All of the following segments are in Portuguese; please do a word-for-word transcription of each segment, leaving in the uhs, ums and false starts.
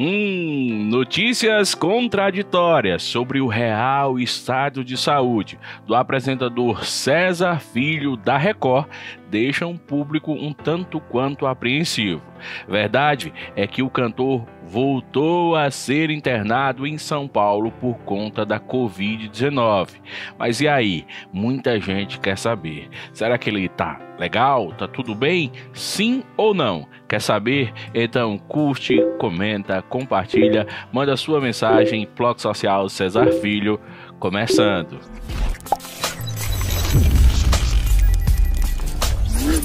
Hum, notícias contraditórias sobre o real estado de saúde do apresentador César Filho da Record deixam o público um tanto quanto apreensivo. Verdade é que o cantor voltou a ser internado em São Paulo por conta da covid dezenove. Mas e aí? Muita gente quer saber. Será que ele tá legal? Tá tudo bem? Sim ou não? Quer saber? Então curte, comenta, compartilha, manda sua mensagem. PlocSocial César Filho, começando.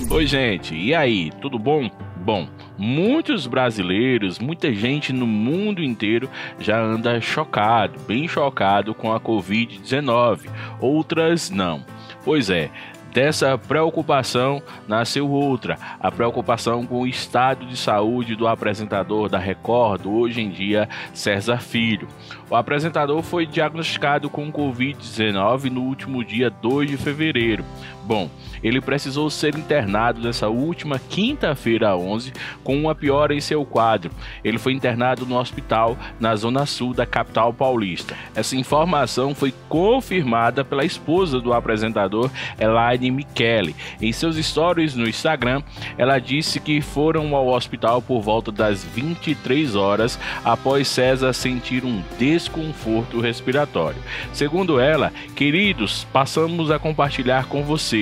Oi gente, e aí? Tudo bom? Bom, muitos brasileiros, muita gente no mundo inteiro já anda chocado, bem chocado com a covid dezenove, outras não. Pois é, dessa preocupação nasceu outra, a preocupação com o estado de saúde do apresentador da Record, hoje em dia, César Filho. O apresentador foi diagnosticado com covid dezenove no último dia dois de fevereiro. Bom, ele precisou ser internado nessa última quinta-feira onze com uma piora em seu quadro. Ele foi internado no hospital na zona sul da capital paulista. Essa informação foi confirmada pela esposa do apresentador, Elaine Mickely. Em seus stories no Instagram, ela disse que foram ao hospital por volta das vinte e três horas após César sentir um desconforto respiratório. Segundo ela, queridos, passamos a compartilhar com vocês.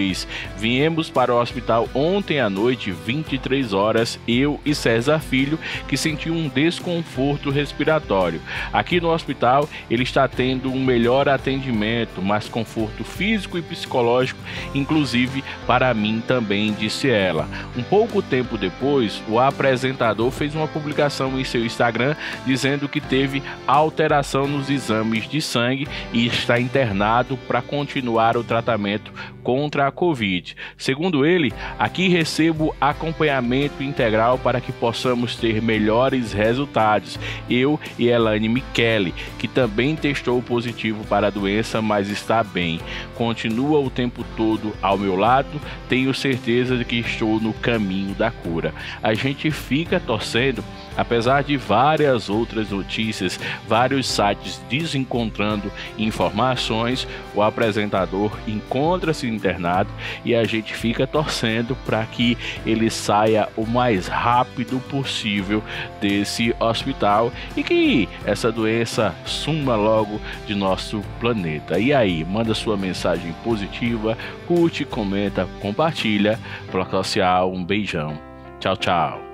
Viemos para o hospital ontem à noite, vinte e três horas, eu e César Filho, que sentiu um desconforto respiratório. Aqui no hospital, ele está tendo um melhor atendimento, mais conforto físico e psicológico, inclusive para mim também, disse ela. Um pouco tempo depois, o apresentador fez uma publicação em seu Instagram dizendo que teve alteração nos exames de sangue e está internado para continuar o tratamento contra a Covid. Segundo ele, aqui recebo acompanhamento integral para que possamos ter melhores resultados. Eu e Elaine Mickely, que também testou positivo para a doença, mas está bem. Continua o tempo todo ao meu lado. Tenho certeza de que estou no caminho da cura. A gente fica torcendo, apesar de várias outras notícias, vários sites desencontrando informações, o apresentador encontra-se internado e a gente fica torcendo para que ele saia o mais rápido possível desse hospital e que essa doença suma logo de nosso planeta. E aí, manda sua mensagem positiva, curte, comenta, compartilha. PlocSocial, um beijão. Tchau, tchau.